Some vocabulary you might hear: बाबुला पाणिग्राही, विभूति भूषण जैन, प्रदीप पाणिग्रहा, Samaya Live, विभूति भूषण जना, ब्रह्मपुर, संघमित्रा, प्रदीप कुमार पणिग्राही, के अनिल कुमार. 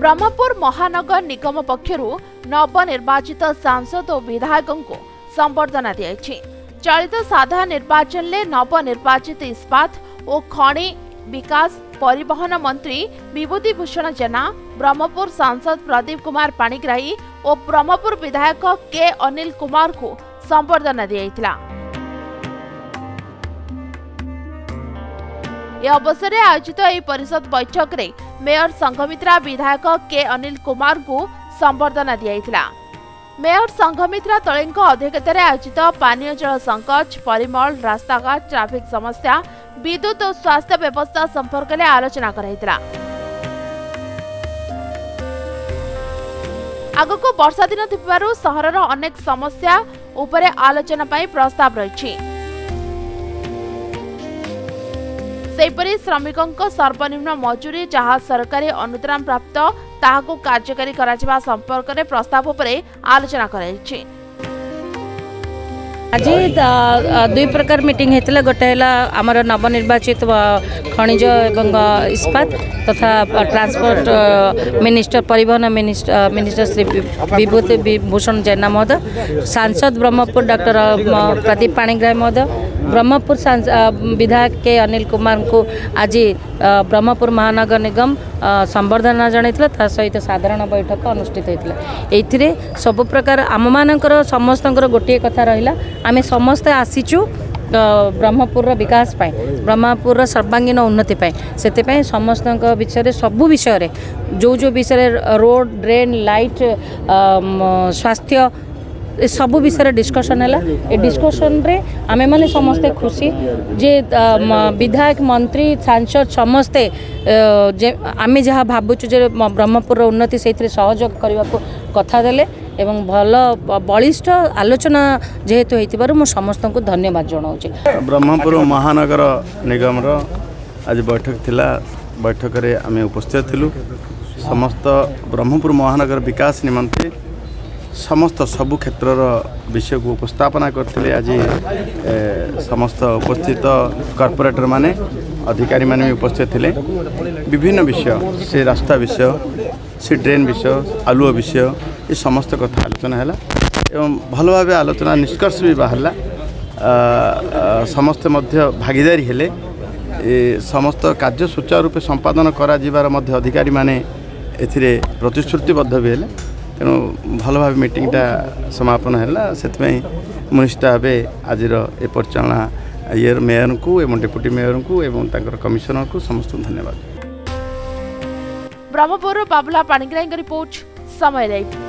ब्रह्मपुर महानगर निगम पक्षरु नवनिर्वाचित सांसद और विधायकों को संबर्धना दी। चलित साधारण निर्वाचन में नवनिर्वाचित इस्पात और खनि विकास परिवहन मंत्री विभूति भूषण जना, ब्रह्मपुर सांसद प्रदीप कुमार पणिग्राही और ब्रह्मपुर विधायक के अनिल कुमार को संबर्धना दी। यह अवसर में आयोजित यह परिषद बैठक में मेयर संघमित्रा विधायक के अनिल कुमार को संबर्धना दी। मेयर संघमित्रा तलेंको अध्यक्षतार आयोजित पानीय जल संकट, परिमल, रास्ताघाट, ट्राफिक समस्या, विद्युत और स्वास्थ्य व्यवस्था संपर्क में आलोचना कराइतिला। आगको वर्षा दिन थिबारु शहरर अनेक समस्या उपरे आलोचना पाई प्रस्ताव रही। सेपरि श्रमिकों सर्वनिम्न मजूरी जहाँ सरकारी अनुदान प्राप्त ताहाको कार्यकारी करा संपर्क में प्रस्ताव पर आलोचना कराई। आज दुई प्रकार मीटिंग होता। गोटे आमर नवनिर्वाचित खनिज एवं इस्पात तथा ट्रांसपोर्ट मिनिस्टर, परिवहन मिनिस्टर श्री विभूति भूषण जैन महोदय, सांसद ब्रह्मपुर डॉक्टर प्रदीप पाणिग्रहा महोदय, ब्रह्मपुर विधायक के अनिल कुमार को आज ब्रह्मपुर महानगर निगम संबर्धना जनाइला। ता सहित साधारण बैठक अनुष्ठित होता। ये सब प्रकार आम मानकर समस्त गोटे कथा रहा, आम समस्ते आसीचु ब्रह्मपुर विकास पाए, ब्रह्मपुर सर्वांगीन उन्नति पाए। से समस्त विषय सबू विषय जो जो विषय रोड, ड्रेन, लाइट, स्वास्थ्य सबू विषय डिस्कसन है। डिस्कसन रे आमे माने समस्ते खुशी जे विधायक, मंत्री, सांसद समस्ते जे आमे जहाँ भावुचु जे ब्रह्मपुर उन्नति से सहयोग करने को कथा देले एवं भल बलिष्ठ आलोचना जेहेतु होती मु समस्त को धन्यवाद जनाऊँचे। ब्रह्मपुर महानगर निगम आज बैठक थिला। बैठक रे आमे उपस्थित थिलु। समस्त ब्रह्मपुर महानगर विकास निमंते समस्त सबु क्षेत्र विषय को उपस्थापना करते। आज समस्त उपस्थित कॉर्पोरेटर माने, अधिकारी माने भी उपस्थित थे। विभिन्न विषय से रास्ता विषय, से ड्रेन विषय, आलुओ विषय, ये समस्त कथा आलोचना है एवं भल भाव आलोचना निष्कर्ष भी बाहर। समस्ते भागीदारी हेले, समस्त कार्य सुचारू रूपे संपादन कराजिबार मध्य अधिकारी माने एथिरे प्रतिश्रुतिबद्ध भी हेले। तेणु भल भाव मीटिंगटा समापन है। से निश्चित भाव आज ए परिचालना ये मेयर को एवं डेप्यूटी मेयर को एवं कमिशनर को समस्त धन्यवाद। ब्रह्मपुर बाबुला पाणिग्राही रिपोर्ट, समय लाइव।